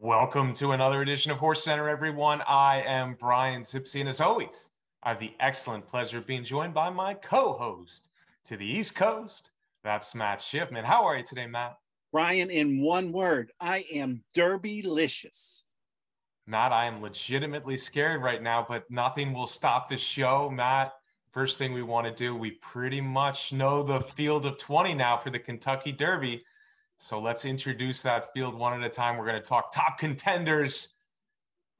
Welcome to another edition of Horse Center, everyone. I am Brian Zipsy, and as always, I have the excellent pleasure of being joined by my co-host to the East Coast. That's Matt Shipman. How are you today, Matt? Brian, in one word, I am Derbylicious. Matt, I am legitimately scared right now, but nothing will stop the show, Matt. First thing we want to do, we pretty much know the field of 20 now for the Kentucky Derby. So let's introduce that field one at a time. We're going to talk top contenders,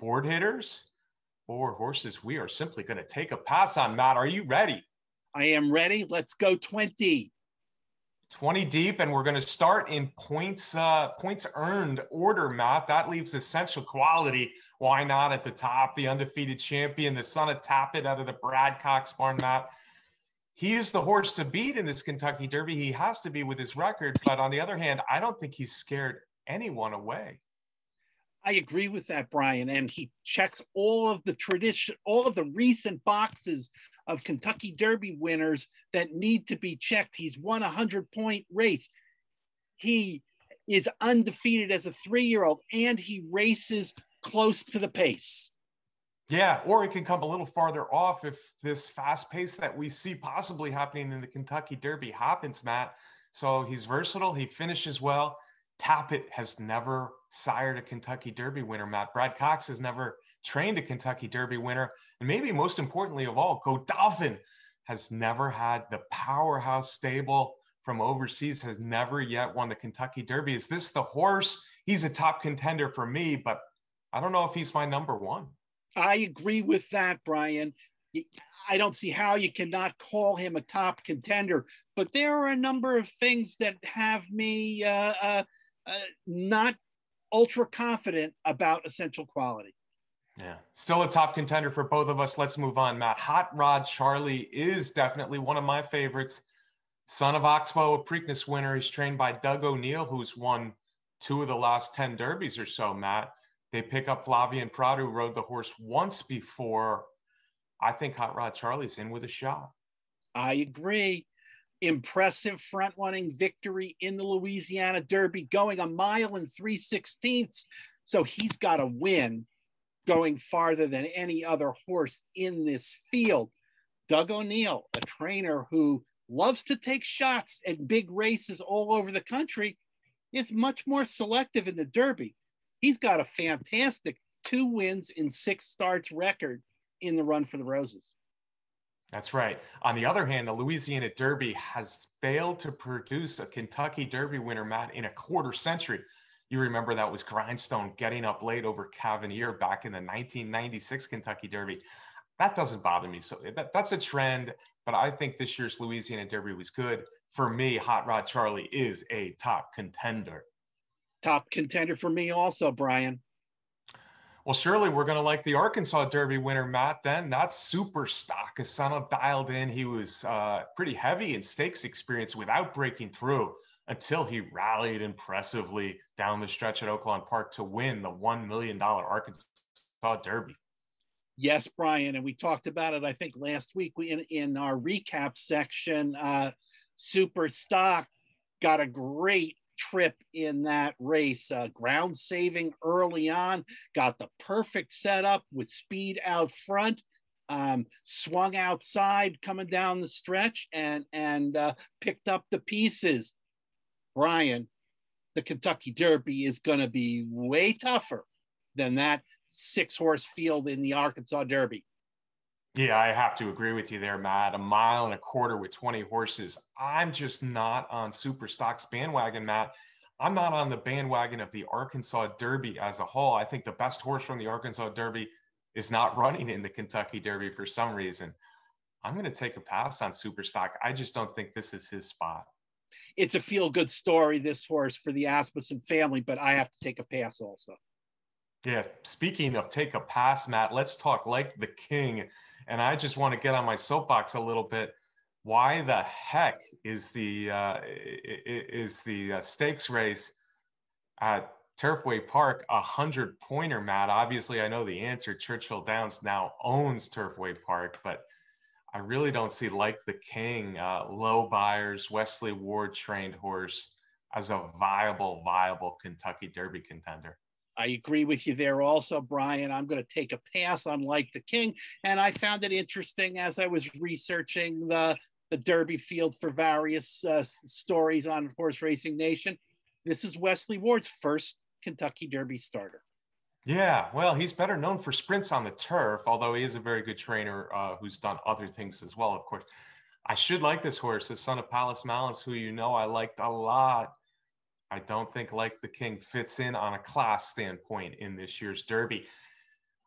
board hitters, or horses we are simply going to take a pass on. Matt, are you ready? I am ready. Let's go 20. 20 deep, and we're going to start in points earned order, Matt. That leaves Essential Quality. Why not at the top? The undefeated champion, the son of Tapit out of the Brad Cox barn, Matt. He is the horse to beat in this Kentucky Derby. He has to be with his record. But on the other hand, I don't think he's scared anyone away. I agree with that, Brian. And he checks all of the tradition, all of the recent boxes of Kentucky Derby winners that need to be checked. He's won a 100-point race. He is undefeated as a 3-year-old, and he races close to the pace. Yeah, or it can come a little farther off if this fast pace that we see possibly happening in the Kentucky Derby happens, Matt. So he's versatile. He finishes well. Tapit has never sired a Kentucky Derby winner, Matt. Brad Cox has never trained a Kentucky Derby winner. And maybe most importantly of all, Godolphin has never had the powerhouse stable from overseas, has never yet won the Kentucky Derby. Is this the horse? He's a top contender for me, but I don't know if he's my number one. I agree with that, Brian. I don't see how you cannot call him a top contender, but there are a number of things that have me not ultra confident about Essential Quality. Yeah, still a top contender for both of us. Let's move on, Matt. Hot Rod Charlie is definitely one of my favorites. Son of Oxbow, a Preakness winner. He's trained by Doug O'Neill, who's won 2 of the last 10 Derbies or so, Matt. They pick up Flavian Prado, who rode the horse once before. I think Hot Rod Charlie's in with a shot. I agree. Impressive front-running victory in the Louisiana Derby, going 1 mile and 3/16. So he's got a win going farther than any other horse in this field. Doug O'Neill, a trainer who loves to take shots at big races all over the country, is much more selective in the Derby. He's got a fantastic 2 wins in 6 starts record in the Run for the Roses. That's right. On the other hand, the Louisiana Derby has failed to produce a Kentucky Derby winner, Matt, in a quarter century. You remember that was Grindstone getting up late over Cavanier back in the 1996 Kentucky Derby. That doesn't bother me. So that's a trend, but I think this year's Louisiana Derby was good. For me, Hot Rod Charlie is a top contender. Top contender for me also, Brian. Well, surely we're going to like the Arkansas Derby winner, Matt, then. That's Super Stock, a son of Dialed In. He was pretty heavy in stakes experience without breaking through until he rallied impressively down the stretch at Oaklawn Park to win the $1 million Arkansas Derby. Yes, Brian, and we talked about it, I think, last week in our recap section. Super Stock got a great trip in that race, ground saving early on, got the perfect setup with speed out front, swung outside coming down the stretch, and picked up the pieces. Brian, the Kentucky Derby is going to be way tougher than that 6-horse field in the Arkansas Derby. Yeah, I have to agree with you there, Matt. 1 mile and a quarter with 20 horses. I'm just not on Super Stock's bandwagon, Matt. I'm not on the bandwagon of the Arkansas Derby as a whole. I think the best horse from the Arkansas Derby is not running in the Kentucky Derby for some reason. I'm going to take a pass on Super Stock. I just don't think this is his spot. It's a feel-good story, this horse, for the Asmussen family, but I have to take a pass also. Yeah, speaking of take a pass, Matt, let's talk Like the King. And I just want to get on my soapbox a little bit. Why the heck is the stakes race at Turfway Park a 100-pointer, Matt? Obviously, I know the answer. Churchill Downs now owns Turfway Park, but I really don't see Like the King, Low Buyers, Wesley Ward trained horse, as a viable Kentucky Derby contender. I agree with you there also, Brian. I'm going to take a pass on Like the King. And I found it interesting as I was researching the Derby field for various stories on Horse Racing Nation. This is Wesley Ward's first Kentucky Derby starter. Yeah, well, he's better known for sprints on the turf, although he is a very good trainer who's done other things as well, of course. I should like this horse, the son of Pallas Malins, who you know I liked a lot. I don't think Like the King fits in on a class standpoint in this year's Derby.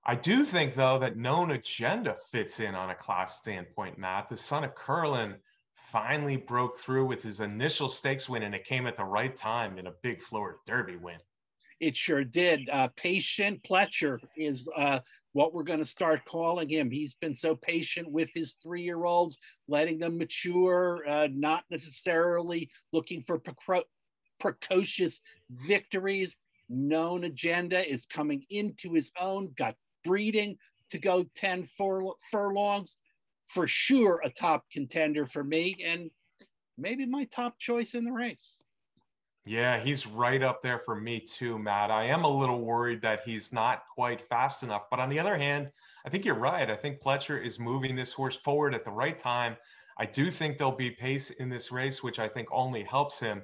I do think, though, that Known Agenda fits in on a class standpoint, Matt. The son of Curlin finally broke through with his initial stakes win, and it came at the right time in a big Florida Derby win. It sure did. Patient Pletcher is what we're going to start calling him. He's been so patient with his three-year-olds, letting them mature, not necessarily looking for precocious victories. Known Agenda is coming into his own, got breeding to go 10 furlongs. For sure a top contender for me, and maybe my top choice in the race. Yeah, he's right up there for me too, Matt. I am a little worried that he's not quite fast enough. But on the other hand, I think you're right. I think Pletcher is moving this horse forward at the right time. I do think there'll be pace in this race, which I think only helps him.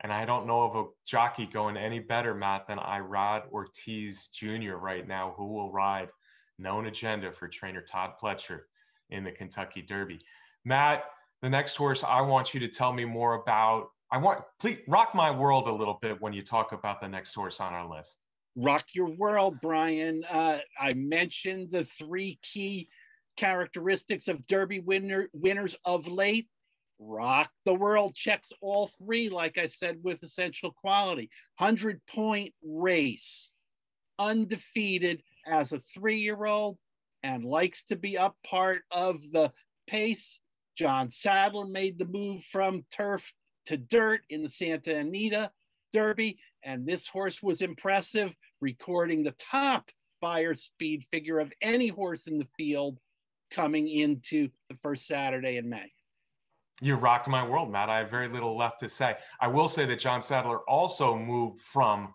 And I don't know of a jockey going any better, Matt, than Irod Ortiz Jr. right now, who will ride Known Agenda for trainer Todd Pletcher in the Kentucky Derby. Matt, the next horse I want you to tell me more about. I want, please rock my world a little bit when you talk about the next horse on our list. Rock Your World, Brian. I mentioned the three key characteristics of Derby winners of late. Rock the World checks all three, like I said, with essential quality. 100-point race, undefeated as a three-year-old, and likes to be up part of the pace. John Sadler made the move from turf to dirt in the Santa Anita Derby, and this horse was impressive, recording the top buyer speed figure of any horse in the field coming into the first Saturday in May. You rocked my world, Matt. I have very little left to say. I will say that John Sadler also moved from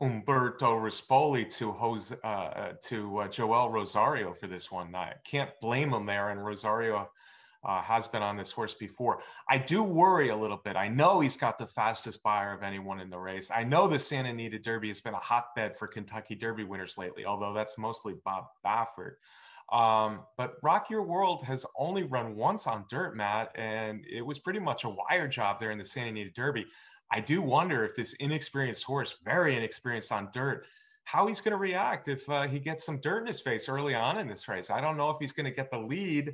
Umberto Rispoli to Joel Rosario for this one. I can't blame him there, and Rosario has been on this horse before. I do worry a little bit. I know he's got the fastest buyer of anyone in the race. I know the Santa Anita Derby has been a hotbed for Kentucky Derby winners lately, although that's mostly Bob Baffert. But Rock Your World has only run once on dirt, Matt, and it was pretty much a wire job there in the Santa Anita Derby. I do wonder if this inexperienced horse, very inexperienced on dirt, how he's going to react if he gets some dirt in his face early on in this race. I don't know if he's going to get the lead.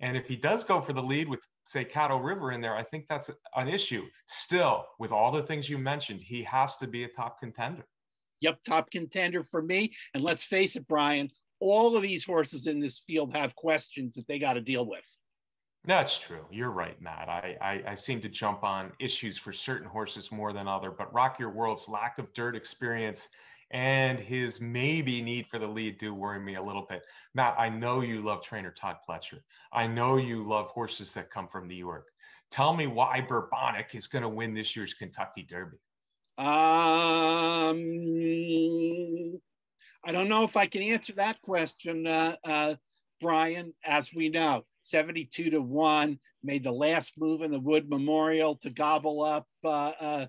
And if he does go for the lead with, say, Cattle River in there, I think that's an issue. Still, with all the things you mentioned, he has to be a top contender. Yep, top contender for me. And let's face it, Brian, all of these horses in this field have questions that they got to deal with. That's true. You're right, Matt. I seem to jump on issues for certain horses more than other, but Rock Your World's lack of dirt experience and his maybe need for the lead do worry me a little bit. Matt, I know you love trainer Todd Pletcher. I know you love horses that come from New York. Tell me why Bourbonic is going to win this year's Kentucky Derby. I don't know if I can answer that question, Brian. As we know, 72-1 made the last move in the Wood Memorial to gobble up, but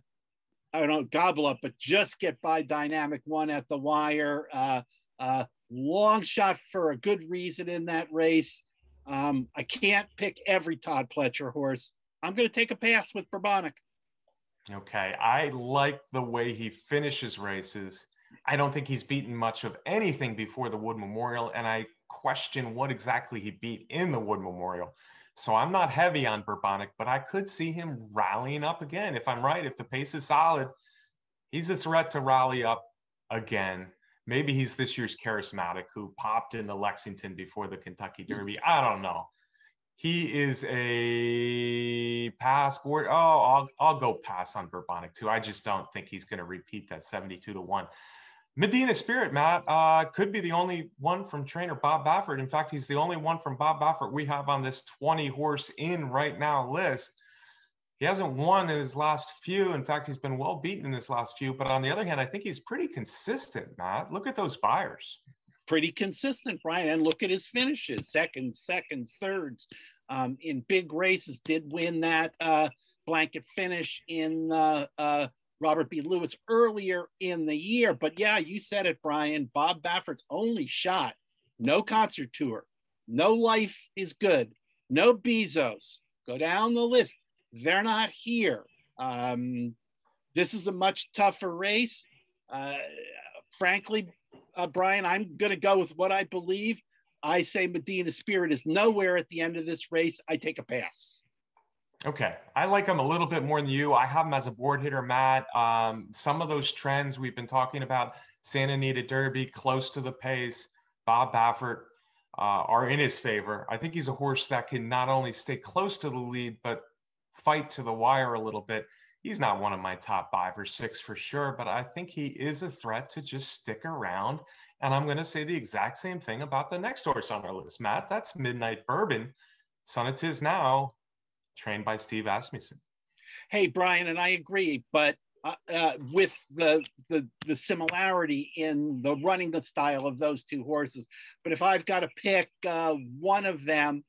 just get by Dynamic One at the wire. Long shot for a good reason in that race. I can't pick every Todd Pletcher horse. I'm going to take a pass with Bourbonic. Okay, I like the way he finishes races. I don't think he's beaten much of anything before the Wood Memorial, and I question what exactly he beat in the Wood Memorial. So I'm not heavy on Bourbonic, but I could see him rallying up again. If I'm right, if the pace is solid, he's a threat to rally up again. Maybe he's this year's Charismatic, who popped in the Lexington before the Kentucky Derby. I don't know. He is a passport. Oh, I'll go pass on Bourbonic too. I just don't think he's going to repeat that 72-1. Medina Spirit, Matt, could be the only one from trainer Bob Baffert. In fact, he's the only one from Bob Baffert we have on this 20-horse in right now list. He hasn't won in his last few. In fact, he's been well beaten in his last few. But on the other hand, I think he's pretty consistent, Matt. Look at those buyers. Pretty consistent, Brian. And look at his finishes, seconds, thirds in big races. Did win that blanket finish in Robert B. Lewis earlier in the year. But yeah, you said it, Brian. Bob Baffert's only shot. No concert tour. No Life Is Good. No Bezos. Go down the list. They're not here. This is a much tougher race. Frankly, Brian, I'm going to go with what I believe. I say Medina Spirit is nowhere at the end of this race. I take a pass. Okay. I like him a little bit more than you. I have him as a board hitter, Matt. Some of those trends we've been talking about, Santa Anita Derby, close to the pace, Bob Baffert, are in his favor. I think he's a horse that can not only stay close to the lead, but fight to the wire a little bit. He's not one of my top 5 or 6 for sure, but I think he is a threat to just stick around. And I'm going to say the exact same thing about the next horse on our list, Matt. That's Midnight Bourbon, Son It Is Now, trained by Steve Asmussen. Hey, Brian, and I agree, but with the similarity in the running style of those two horses. But if I've got to pick one of them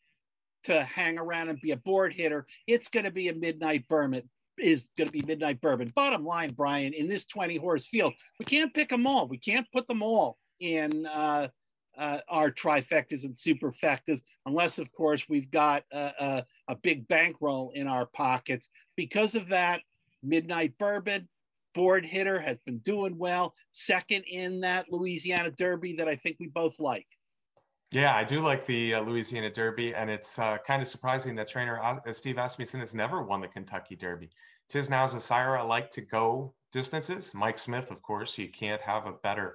to hang around and be a board hitter, it's going to be a Midnight Bourbon. Bottom line, Brian, in this 20 horse field, we can't pick them all. We can't put them all in our trifectas and superfectas, unless, of course, we've got a big bankroll in our pockets. Because of that, Midnight Bourbon, board hitter, has been doing well. Second in that Louisiana Derby that I think we both like. Yeah, I do like the Louisiana Derby, and it's kind of surprising that trainer Steve Asmussen has never won the Kentucky Derby. Tis Now's a sire I like to go distances. Mike Smith, of course, you can't have a better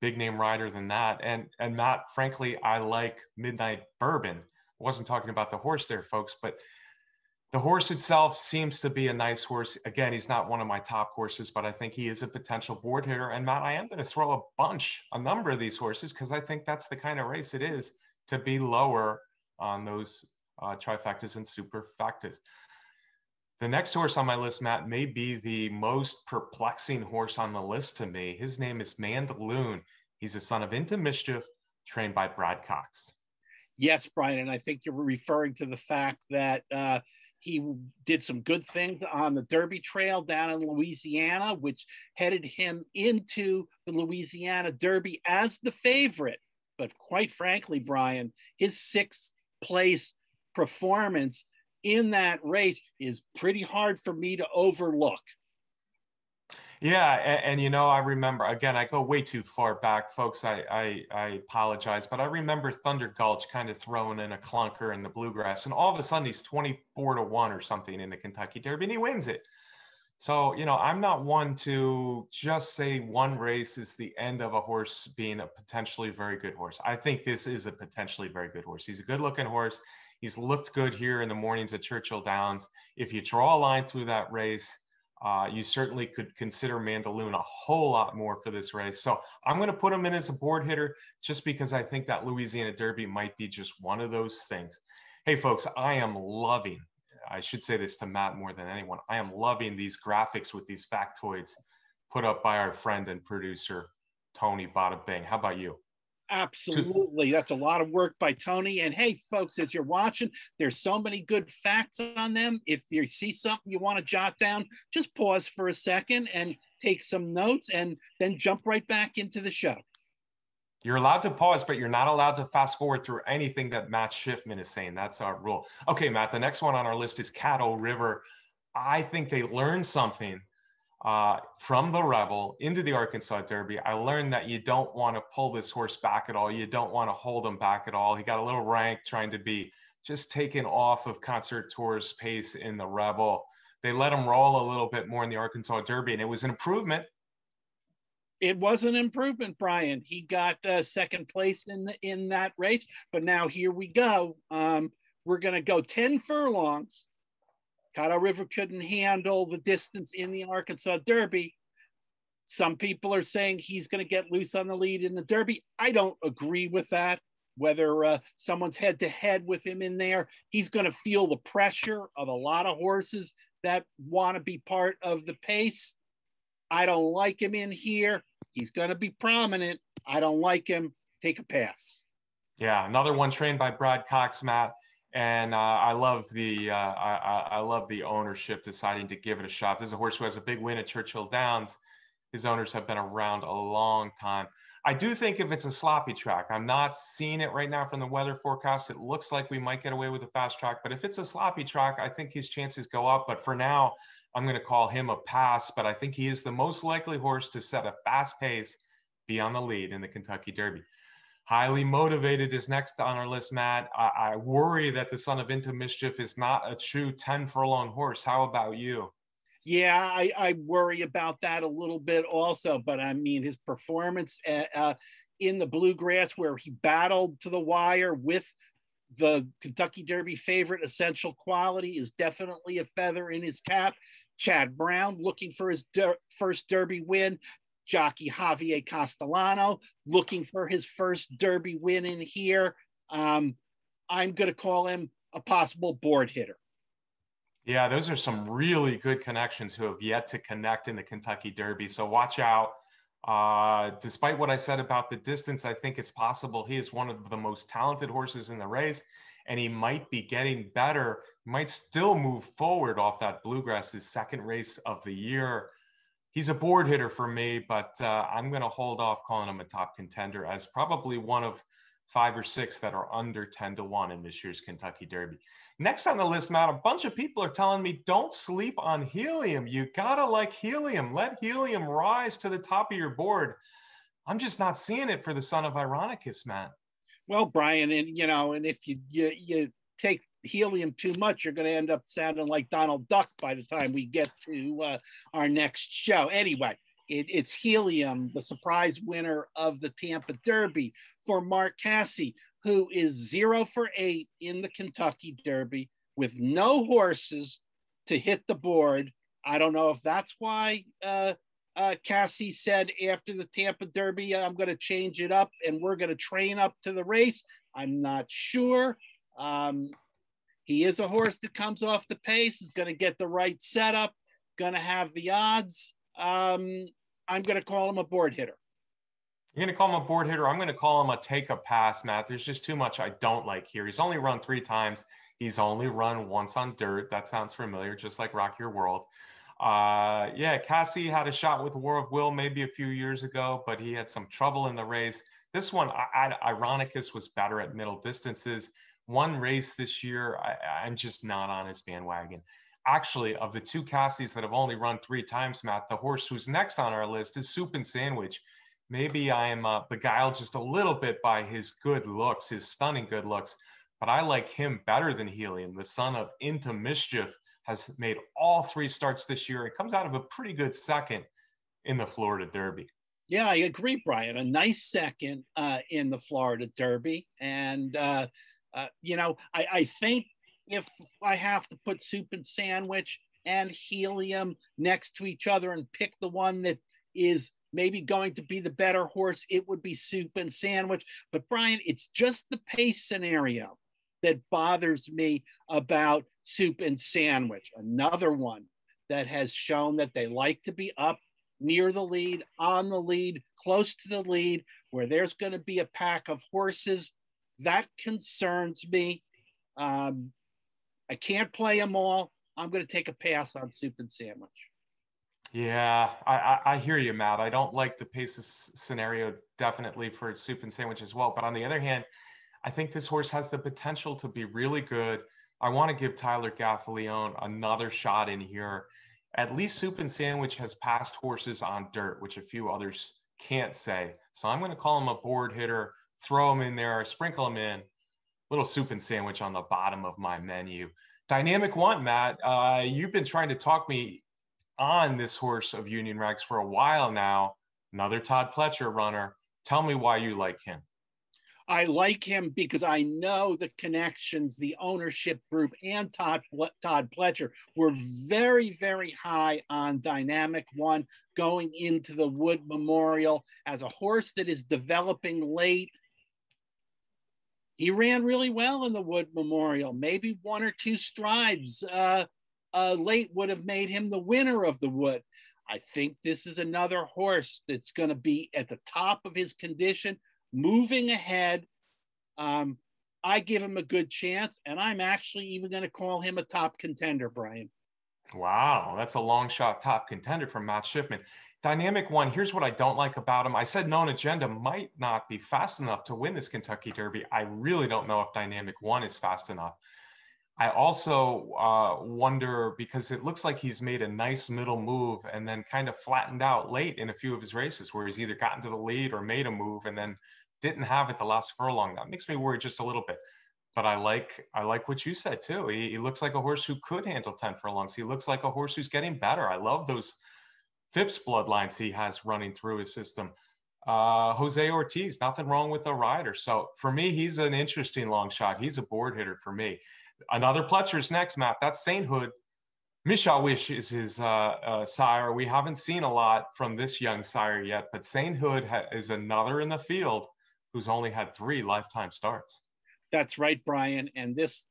big name rider than that. And Matt, frankly, I like Midnight Bourbon. I wasn't talking about the horse there, folks, but the horse itself seems to be a nice horse. Again, he's not one of my top horses, but I think he is a potential board hitter. And Matt, I am going to throw a number of these horses, because I think that's the kind of race it is to be lower on those trifectas and superfectas. The next horse on my list, Matt, may be the most perplexing horse on the list to me. His name is Mandaloun. He's a son of Into Mischief, trained by Brad Cox. Yes, Brian, and I think you're referring to the fact that he did some good things on the Derby Trail down in Louisiana, which headed him into the Louisiana Derby as the favorite. But quite frankly, Brian, his 6th place performance in that race is pretty hard for me to overlook. Yeah, and you know, I remember, again, I go way too far back, folks, I apologize, but I remember Thunder Gulch kind of throwing in a clunker in the Bluegrass, and all of a sudden he's 24-1 or something in the Kentucky Derby, and he wins it. So, you know, I'm not one to just say one race is the end of a horse being a potentially very good horse. I think this is a potentially very good horse. He's a good-looking horse. He's looked good here in the mornings at Churchill Downs. If you draw a line through that race, you certainly could consider Mandaloun a whole lot more for this race. So I'm going to put him in as a board hitter just because I think that Louisiana Derby might be just one of those things. Hey, folks, I am loving, I should say this to Matt more than anyone, I am loving these graphics with these factoids put up by our friend and producer, Tony Badabing. How about you? Absolutely. That's a lot of work by Tony. And hey, folks, as you're watching, there's so many good facts on them. If you see something you want to jot down, just pause for a second and take some notes and then jump right back into the show. You're allowed to pause, but you're not allowed to fast forward through anything that Matt Shipman is saying. That's our rule. Okay, Matt, the next one on our list is Cattle River. I think they learned something from the Rebel into the Arkansas Derby. I learned that you don't want to pull this horse back at all. You don't want to hold him back at all. He got a little rank trying to be just taken off of Concert Tour's pace in the Rebel. They let him roll a little bit more in the Arkansas Derby, and it was an improvement. It was an improvement, Brian. He got 2nd place in that race, but now here we go. We're going to go 10 furlongs. Caddo River couldn't handle the distance in the Arkansas Derby. Some people are saying he's going to get loose on the lead in the Derby. I don't agree with that. Whether someone's head-to-head with him in there, he's going to feel the pressure of a lot of horses that want to be part of the pace. I don't like him in here. He's going to be prominent. I don't like him. Take a pass. Yeah, another one trained by Brad Cox, Matt. And I love the ownership deciding to give it a shot. This is a horse who has a big win at Churchill Downs. His owners have been around a long time. I do think if it's a sloppy track, I'm not seeing it right now from the weather forecast. It looks like we might get away with a fast track, but if it's a sloppy track, I think his chances go up. But for now, I'm going to call him a pass, but I think he is the most likely horse to set a fast pace, be on the lead in the Kentucky Derby. Highly Motivated is next on our list, Matt. I worry that the son of Into Mischief is not a true 10 furlong horse. How about you? Yeah, I worry about that a little bit also, but I mean, his performance in the Bluegrass, where he battled to the wire with the Kentucky Derby favorite, Essential Quality, is definitely a feather in his cap. Chad Brown looking for his first Derby win. Jockey Javier Castellano looking for his first Derby win in here. I'm going to call him a possible board hitter. Yeah, those are some really good connections who have yet to connect in the Kentucky Derby. So watch out. Despite what I said about the distance, I think it's possible he is one of the most talented horses in the race, and he might be getting better, might still move forward off that Bluegrass, his second race of the year. He's a board hitter for me, but I'm going to hold off calling him a top contender as probably one of 5 or 6 that are under 10-1 in this year's Kentucky Derby. Next on the list, Matt, a bunch of people are telling me don't sleep on Helium. You got to like Helium. Let Helium rise to the top of your board. I'm just not seeing it for the son of Ironicus, Matt. Well, Brian, and you know, and if you take Helium too much, you're going to end up sounding like Donald Duck by the time we get to our next show. Anyway, it's Helium, the surprise winner of the Tampa Derby for Mark Cassie, who is 0 for 8 in the Kentucky Derby with no horses to hit the board. I don't know if that's why Cassie said after the Tampa Derby, I'm going to change it up and we're going to train up to the race. I'm not sure. He is a horse that comes off the pace, is going to get the right setup, going to have the odds. I'm going to call him a board hitter. You're going to call him a board hitter. I'm going to call him a take a pass, Matt. There's just too much I don't like here. He's only run 3 times. He's only run once on dirt. That sounds familiar, just like Rock Your World. Yeah, Cassie had a shot with War of Will maybe a few years ago, but he had some trouble in the race. This one, Ironicus was better at middle distances. One race this year, I'm just not on his bandwagon. Actually, of the 2 Cassies that have only run 3 times, Matt, the horse who's next on our list is Soup and Sandwich. Maybe I am beguiled just a little bit by his good looks, his stunning good looks, but I like him better than Helium. The son of Into Mischief has made all 3 starts this year. It comes out of a pretty good second in the Florida Derby. Yeah, I agree, Brian. A nice second in the Florida Derby. And you know, I think if I have to put Soup and Sandwich and Helium next to each other and pick the one that is maybe going to be the better horse, it would be Soup and Sandwich. But Brian, it's just the pace scenario that bothers me about Soup and Sandwich. Another one that has shown that they like to be up near the lead, on the lead, close to the lead, where there's going to be a pack of horses. That concerns me. I can't play them all. I'm going to take a pass on Soup and Sandwich. Yeah, I hear you, Matt. I don't like the pace scenario definitely for Soup and Sandwich as well. But on the other hand, I think this horse has the potential to be really good. I want to give Tyler Gaffaleone another shot in here. At least Soup and Sandwich has passed horses on dirt, which a few others can't say. So I'm going to call him a board hitter. Throw them in there, sprinkle them in. Little Soup and Sandwich on the bottom of my menu. Dynamic One, Matt, you've been trying to talk me on this horse of Union Rags for a while now. Another Todd Pletcher runner. Tell me why you like him. I like him because I know the connections, the ownership group, and Todd Pletcher were very, very high on Dynamic One going into the Wood Memorial as a horse that is developing late. He ran really well in the Wood Memorial, maybe 1 or 2 strides late would have made him the winner of the Wood. I think this is another horse that's going to be at the top of his condition, moving ahead. I give him a good chance, and I'm actually even going to call him a top contender, Brian. Wow, that's a long shot top contender from Matt Shipman. Dynamic One, here's what I don't like about him. I said Known Agenda might not be fast enough to win this Kentucky Derby. I really don't know if Dynamic One is fast enough. I also wonder, because it looks like he's made a nice middle move and then kind of flattened out late in a few of his races where he's either gotten to the lead or made a move and then didn't have it the last furlong. That makes me worry just a little bit. But I like what you said too. He looks like a horse who could handle 10 furlongs. He looks like a horse who's getting better. I love those Phipps bloodlines he has running through his system. Jose Ortiz, nothing wrong with the rider. So for me, he's an interesting long shot. He's a board hitter for me. Another Pletcher's next, Matt. That's Sainthood. Mishawish is his sire. We haven't seen a lot from this young sire yet, but Sainthood is another in the field who's only had 3 lifetime starts. That's right, Brian. And this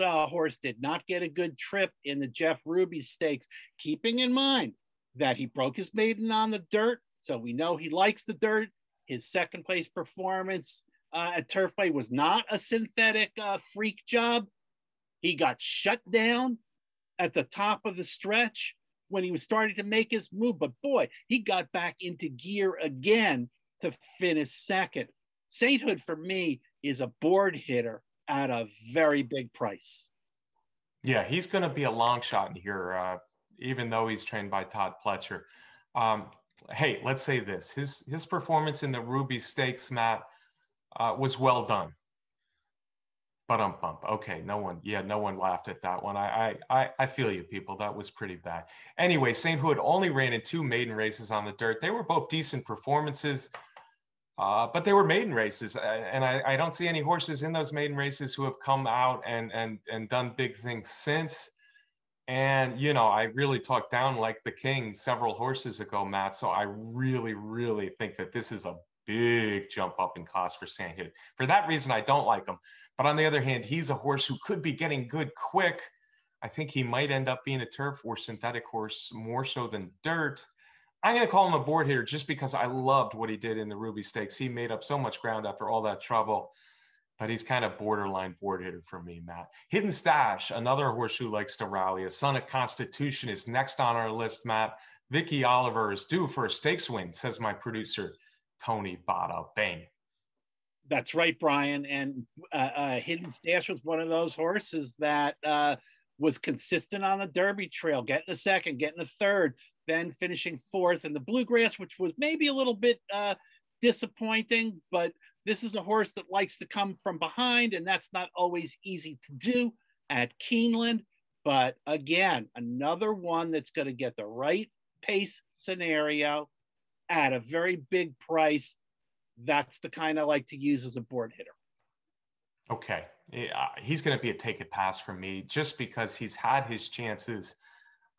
horse did not get a good trip in the Jeff Ruby Stakes, keeping in mind that he broke his maiden on the dirt. So we know he likes the dirt. His second place performance at Turfway was not a synthetic freak job. He got shut down at the top of the stretch when he was starting to make his move, but boy, he got back into gear again to finish second. Sainthood for me is a board hitter at a very big price. Yeah, he's going to be a long shot in here, even though he's trained by Todd Pletcher. Hey, let's say this: his performance in the Ruby Stakes, Matt, was well done. Ba-dum-bump. Okay, no one laughed at that one. I feel you, people. That was pretty bad. Anyway, Sainthood only ran in 2 maiden races on the dirt. They were both decent performances, but they were maiden races. And I don't see any horses in those maiden races who have come out and done big things since. And, you know, I really talked down Like the King several horses ago, Matt. So I really, really think that this is a big jump up in class for Sainthood. For that reason, I don't like him. But on the other hand, he's a horse who could be getting good quick. I think he might end up being a turf or synthetic horse more so than dirt. I'm going to call him a board hitter just because I loved what he did in the Ruby Stakes. He made up so much ground after all that trouble, but he's kind of borderline board hitter for me, Matt. Hidden Stash, another horse who likes to rally. A Son of Constitution is next on our list, Matt. Vicky Oliver is due for a stakes win, says my producer, Tony Badabing. That's right, Brian. And Hidden Stash was one of those horses that was consistent on the Derby trail, getting a second, getting a third, then finishing fourth in the Bluegrass, which was maybe a little bit disappointing, but this is a horse that likes to come from behind, and that's not always easy to do at Keeneland. But again, another one that's going to get the right pace scenario at a very big price. That's the kind I like to use as a board hitter. Okay. Yeah, he's going to be a take it pass for me just because he's had his chances.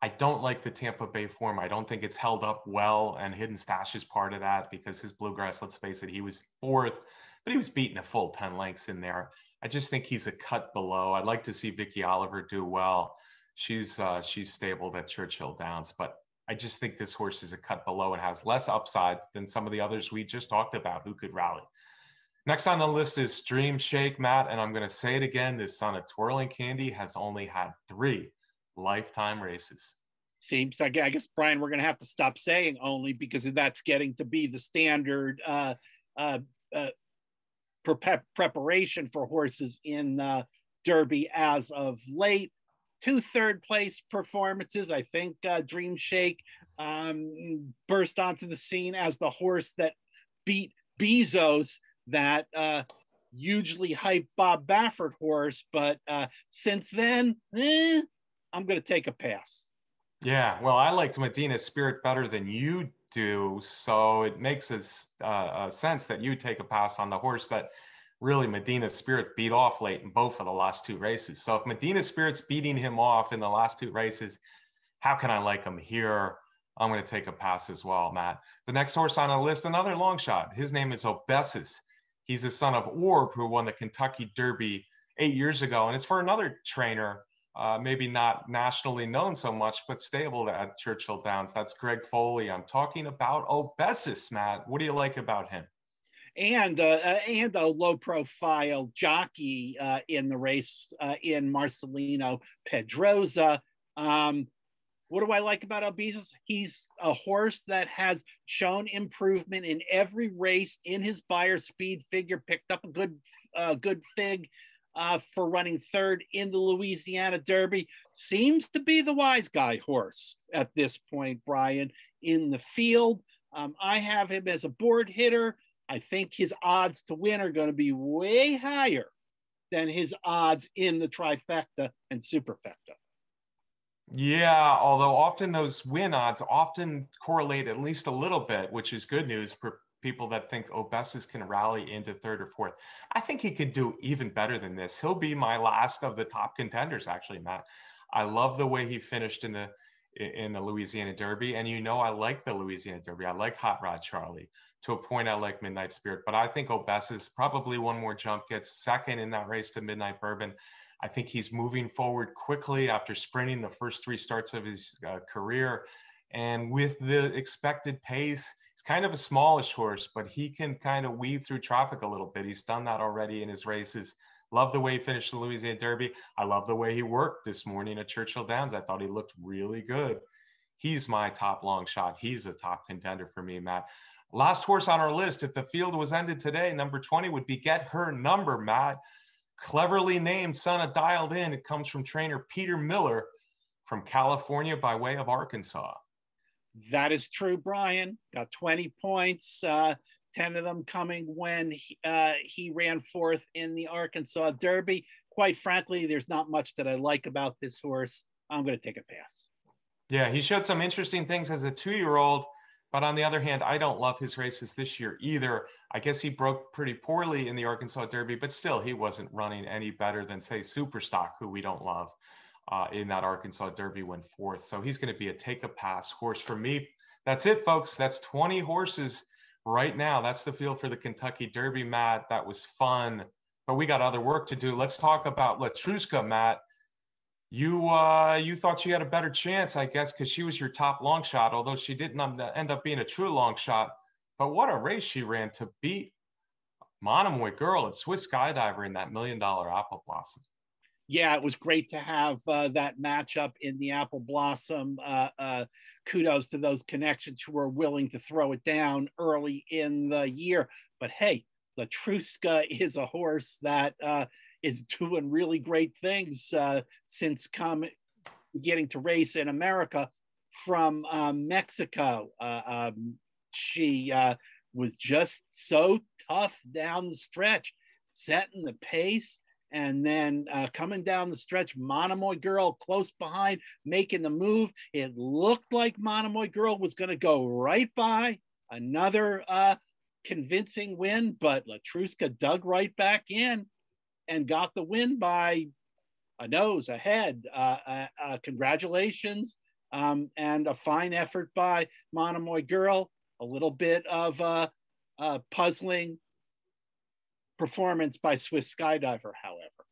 I don't like the Tampa Bay form. I don't think it's held up well, and Hidden Stash is part of that because his Bluegrass, let's face it, he was 4th, but he was beaten a full 10 lengths in there. I just think he's a cut below. I'd like to see Vicky Oliver do well. She's stabled at Churchill Downs, but I just think this horse is a cut below and has less upside than some of the others we just talked about who could rally. Next on the list is Dream Shake, Matt, and I'm going to say it again. This Son of Twirling Candy has only had 3 lifetime races. Seems like, I guess, Brian, we're going to have to stop saying only, because that's getting to be the standard preparation for horses in Derby as of late. 2 third place performances. I think Dream Shake burst onto the scene as the horse that beat Bezos, that hugely hyped Bob Baffert horse. But since then, I'm going to take a pass. Yeah, well, I liked Medina Spirit better than you do. So it makes a sense that you take a pass on the horse that really Medina Spirit beat off late in both of the last 2 races. So if Medina Spirit's beating him off in the last 2 races, how can I like him here? I'm going to take a pass as well, Matt. The next horse on our list, another long shot. His name is Obesis. He's a son of Orb, who won the Kentucky Derby 8 years ago, and it's for another trainer, maybe not nationally known so much, but stable at Churchill Downs. That's Greg Foley. I'm talking about Obesis, Matt. What do you like about him? And a low-profile jockey in the race in Marcelino Pedroza. What do I like about Obesis? He's a horse that has shown improvement in every race. In his buyer speed figure, picked up a good fig for running third in the Louisiana Derby. Seems to be the wise guy horse at this point, Brian, in the field. I have him as a board hitter. I think his odds to win are going to be way higher than his odds in the trifecta and superfecta. Yeah, although often those win odds often correlate at least a little bit, which is good news for people that think Obesis can rally into third or fourth. I think he could do even better than this. He'll be my last of the top contenders, actually, Matt. I love the way he finished in the Louisiana Derby. And you know, I like the Louisiana Derby. I like Hot Rod Charlie. To a point, I like Midnight Spirit, but I think Obesis probably one more jump, gets second in that race to Midnight Bourbon. I think he's moving forward quickly after sprinting the first three starts of his career. And with the expected pace, he's kind of a smallish horse, but he can kind of weave through traffic a little bit. He's done that already in his races. Love the way he finished the Louisiana Derby. I love the way he worked this morning at Churchill Downs. I thought he looked really good. He's my top long shot. He's a top contender for me, Matt. Last horse on our list, if the field was ended today, number 20 would be Get Her Number, Matt. Cleverly named son of Dialed In. It comes from trainer Peter Miller from California by way of Arkansas. That is true, Brian. Got 20 points, 10 of them coming when he ran fourth in the Arkansas Derby. Quite frankly, there's not much that I like about this horse. I'm going to take a pass. Yeah, he showed some interesting things as a 2-year-old. But on the other hand, I don't love his races this year either. I guess he broke pretty poorly in the Arkansas Derby, but still he wasn't running any better than, say, Super Stock, who we don't love in that Arkansas Derby went fourth. So he's going to be a take-a-pass horse for me. That's it, folks. That's 20 horses right now. That's the field for the Kentucky Derby, Matt. That was fun, but we got other work to do. Let's talk about Latruska, Matt. You thought she had a better chance, I guess, because she was your top long shot, although she didn't end up being a true long shot. But what a race she ran to beat Monomoy Girl and Swiss Skydiver in that $1 million Apple Blossom. Yeah, it was great to have that matchup in the Apple Blossom. Kudos to those connections who were willing to throw it down early in the year. But hey, Latruska is a horse that is doing really great things since getting to race in America from Mexico. She was just so tough down the stretch, setting the pace, and then coming down the stretch, Monomoy Girl close behind, making the move. It looked like Monomoy Girl was going to go right by. Another convincing win, but Latruska dug right back in and got the win by a nose, a head. Congratulations, and a fine effort by Monomoy Girl. A little bit of a puzzling performance by Swiss Skydiver, however.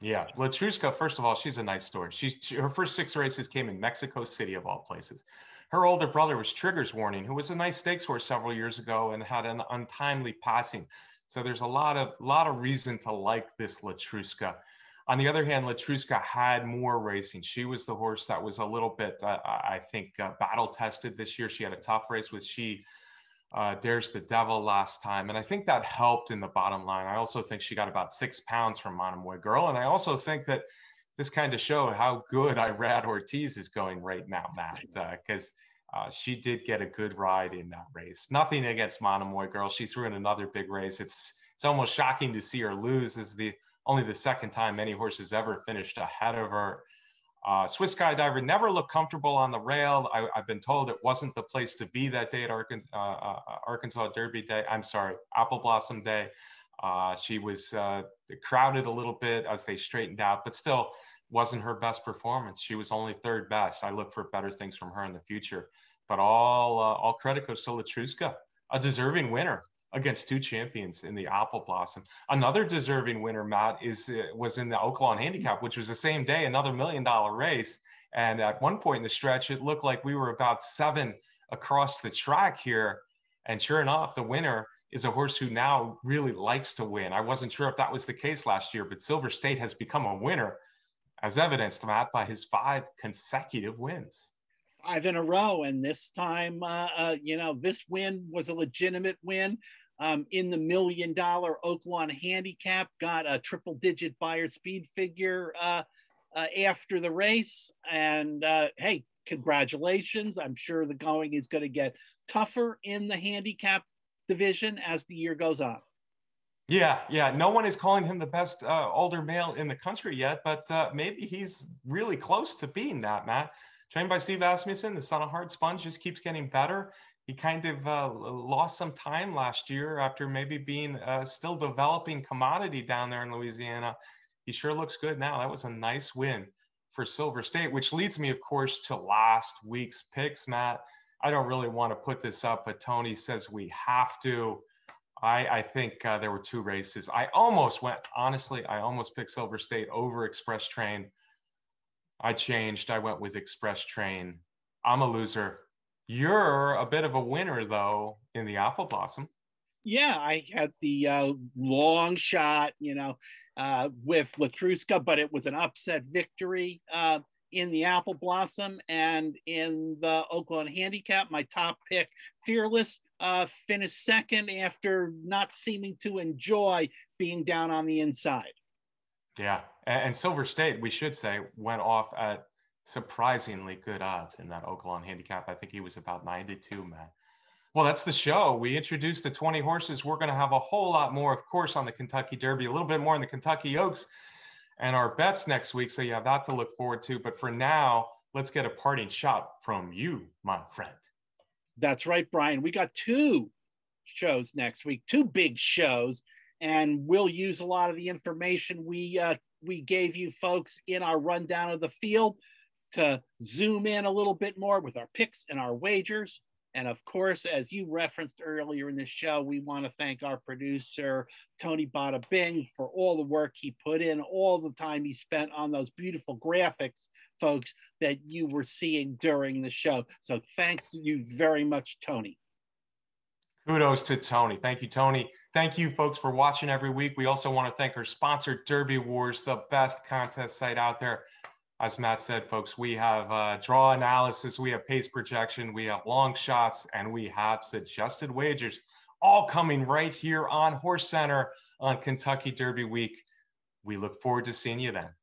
Yeah, Latruska, first of all, she's a nice story. Her first 6 races came in Mexico City, of all places. Her older brother was Trigger's Warning, who was a nice stakes horse several years ago and had an untimely passing. So there's a lot of reason to like this Latruska. On the other hand, Latruska had more racing. She was the horse that was a little bit, I think, battle tested this year. She had a tough race with She Dares the Devil last time. And I think that helped in the bottom line. I also think she got about 6 pounds from Monomoy Girl. And I also think that this kind of showed how good Irad Ortiz is going right now, Matt, because she did get a good ride in that race. Nothing against Monomoy Girl. She threw in another big race. It's almost shocking to see her lose. This is only the second time any horse has ever finished ahead of her. Swiss Skydiver never looked comfortable on the rail. I've been told it wasn't the place to be that day at Arkansas Derby Day. I'm sorry, Apple Blossom Day. She was crowded a little bit as they straightened out, but still, wasn't her best performance. She was only third best. I look for better things from her in the future. But all credit goes to Latruska, a deserving winner against two champions in the Apple Blossom. Another deserving winner, Matt, was in the Oaklawn Handicap, which was the same day, another $1 million race. And at one point in the stretch, it looked like we were about seven across the track here. And sure enough, the winner is a horse who now really likes to win. I wasn't sure if that was the case last year, but Silver State has become a winner, as evidenced, Matt, by his 5 consecutive wins. 5 in a row. And this time, this win was a legitimate win. In the $1 million Oaklawn Handicap, got a triple-digit buyer speed figure after the race. And hey, congratulations. I'm sure the going is going to get tougher in the handicap division as the year goes on. Yeah. No one is calling him the best older male in the country yet, but maybe he's really close to being that, Matt. Trained by Steve Asmussen, the son of Hard Sponge, just keeps getting better. He kind of lost some time last year after maybe being still developing commodity down there in Louisiana. He sure looks good now. That was a nice win for Silver State, which leads me, of course, to last week's picks, Matt. I don't really want to put this up, but Tony says we have to. I think there were 2 races. I almost picked Silver State over Express Train. I changed. I went with Express Train. I'm a loser. You're a bit of a winner, though, in the Apple Blossom. Yeah, I had the long shot, with Latruska, but it was an upset victory in the Apple Blossom. And in the Oakland Handicap, my top pick, Fearless, finished second after not seeming to enjoy being down on the inside. Yeah, and Silver State, we should say, went off at surprisingly good odds in that Oaklawn Handicap. I think he was about 92, Matt. Well, that's the show. We introduced the 20 horses. We're going to have a whole lot more, of course, on the Kentucky Derby, a little bit more on the Kentucky Oaks, and our bets next week, so you have that to look forward to. But for now, let's get a parting shot from you, my friend. That's right, Brian. We got 2 shows next week, 2 big shows, and we'll use a lot of the information we gave you folks in our rundown of the field to zoom in a little bit more with our picks and our wagers. And of course, as you referenced earlier in the show, we want to thank our producer, Tony Badabing, for all the work he put in, all the time he spent on those beautiful graphics, folks, that you were seeing during the show. So thanks to you very much, Tony. Kudos to Tony. Thank you, Tony. Thank you, folks, for watching every week. We also want to thank our sponsor, Derby Wars, the best contest site out there. As Matt said, folks, we have draw analysis, we have pace projection, we have long shots, and we have suggested wagers, all coming right here on Horse Center on Kentucky Derby Week. We look forward to seeing you then.